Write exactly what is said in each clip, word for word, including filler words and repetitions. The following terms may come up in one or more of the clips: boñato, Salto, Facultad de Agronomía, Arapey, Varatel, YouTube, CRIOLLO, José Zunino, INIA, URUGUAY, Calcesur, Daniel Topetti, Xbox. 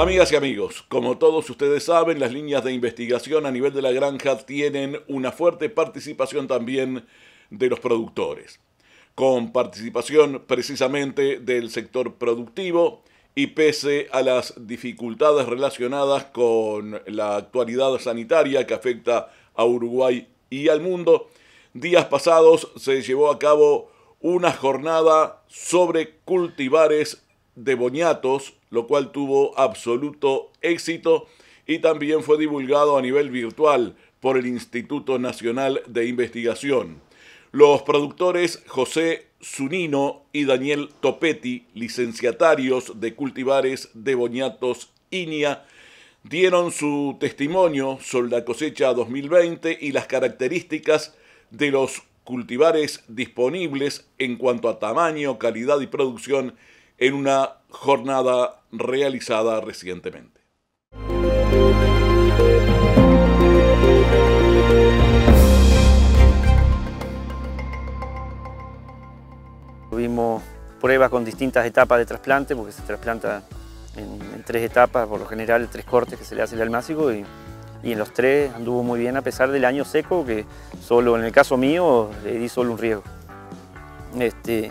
Amigas y amigos, como todos ustedes saben, las líneas de investigación a nivel de la granja tienen una fuerte participación también de los productores, con participación precisamente del sector productivo y pese a las dificultades relacionadas con la actualidad sanitaria que afecta a Uruguay y al mundo, días pasados se llevó a cabo una jornada sobre cultivares de boñatos, lo cual tuvo absoluto éxito y también fue divulgado a nivel virtual por el Instituto Nacional de Investigación. Los productores José Zunino y Daniel Topetti, licenciatarios de cultivares de boñatos I N I A, dieron su testimonio sobre la cosecha dos mil veinte y las características de los cultivares disponibles en cuanto a tamaño, calidad y producción en una jornada realizada recientemente. Tuvimos pruebas con distintas etapas de trasplante, porque se trasplanta en, en tres etapas, por lo general tres cortes que se le hace el almácigo, y, y en los tres anduvo muy bien a pesar del año seco, que solo en el caso mío le di solo un riego. Este,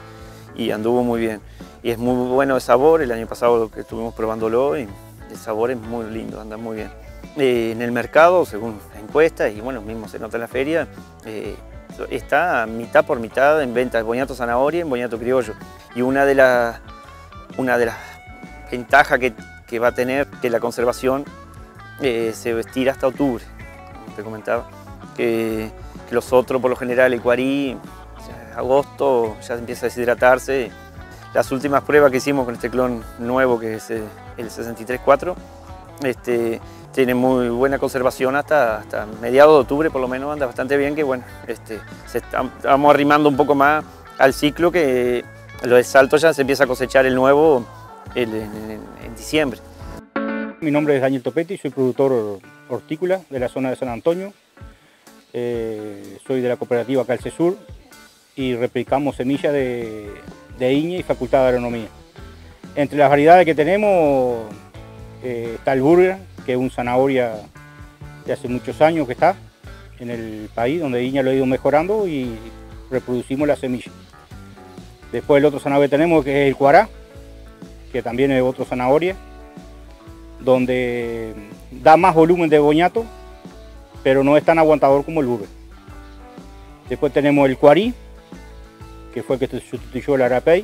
y anduvo muy bien. Y es muy bueno de sabor, el año pasado que estuvimos probándolo y el sabor es muy lindo, anda muy bien. Eh, en el mercado, según encuestas, y bueno, mismo se nota en la feria, eh, está mitad por mitad en venta, el boñato zanahoria y el boñato criollo. Y una de las una de las ventajas que, que va a tener que la conservación eh, se estira hasta octubre, como te comentaba. Que, que los otros, por lo general, el cuarí, ya agosto, ya empieza a deshidratarse. Las últimas pruebas que hicimos con este clon nuevo, que es el sesenta y tres cuatro, este, tiene muy buena conservación hasta, hasta mediados de octubre, por lo menos anda bastante bien, que bueno, este, se está, estamos arrimando un poco más al ciclo, que lo de Salto ya se empieza a cosechar el nuevo el, en, en, en diciembre. Mi nombre es Daniel Topetti, soy productor hortícola de la zona de San Antonio, eh, soy de la cooperativa Calcesur y replicamos semillas de... de I N I A y Facultad de Agronomía. Entre las variedades que tenemos eh, está el burger, que es un zanahoria de hace muchos años que está en el país, donde I N I A lo ha ido mejorando y reproducimos la semilla. Después el otro zanahoria que tenemos, que es el cuará, que también es otro zanahoria, donde da más volumen de boñato, pero no es tan aguantador como el burger. Después tenemos el cuarí, que fue el que sustituyó el Arapey,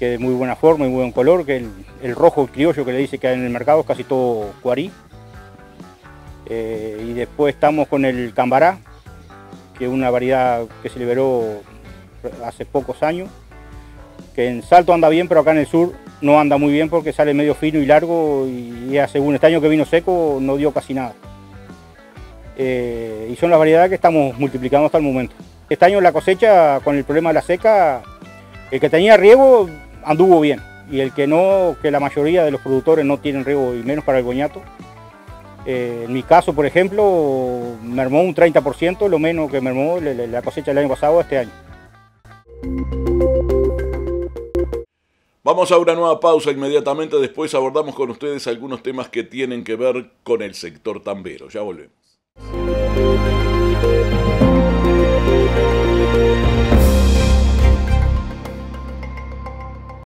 que de muy buena forma y muy buen color, que el, el rojo criollo que le dice que hay en el mercado es casi todo cuarí. Eh, y después estamos con el cambará, que es una variedad que se liberó hace pocos años, que en Salto anda bien, pero acá en el sur no anda muy bien porque sale medio fino y largo, y ya según este año que vino seco no dio casi nada. Eh, y son las variedades que estamos multiplicando hasta el momento. Este año la cosecha, con el problema de la seca, el que tenía riego anduvo bien, y el que no, que la mayoría de los productores no tienen riego, y menos para el boñato. Eh, en mi caso, por ejemplo, mermó un treinta por ciento, lo menos que mermó la cosecha del año pasado a este año. Vamos a una nueva pausa inmediatamente, después abordamos con ustedes algunos temas que tienen que ver con el sector tambero. Ya volvemos.